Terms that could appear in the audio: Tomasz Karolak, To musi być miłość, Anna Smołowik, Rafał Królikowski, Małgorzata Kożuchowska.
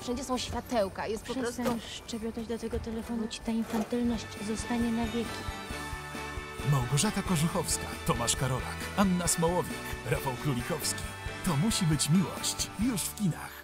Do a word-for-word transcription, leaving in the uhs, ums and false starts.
Wszędzie są światełka, jest po prostu... Przestań szczebiotać do tego telefonu, ci ta infantylność zostanie na wieki. Małgorzata Kożuchowska, Tomasz Karolak, Anna Smołowik, Rafał Królikowski. To musi być miłość. Już w kinach.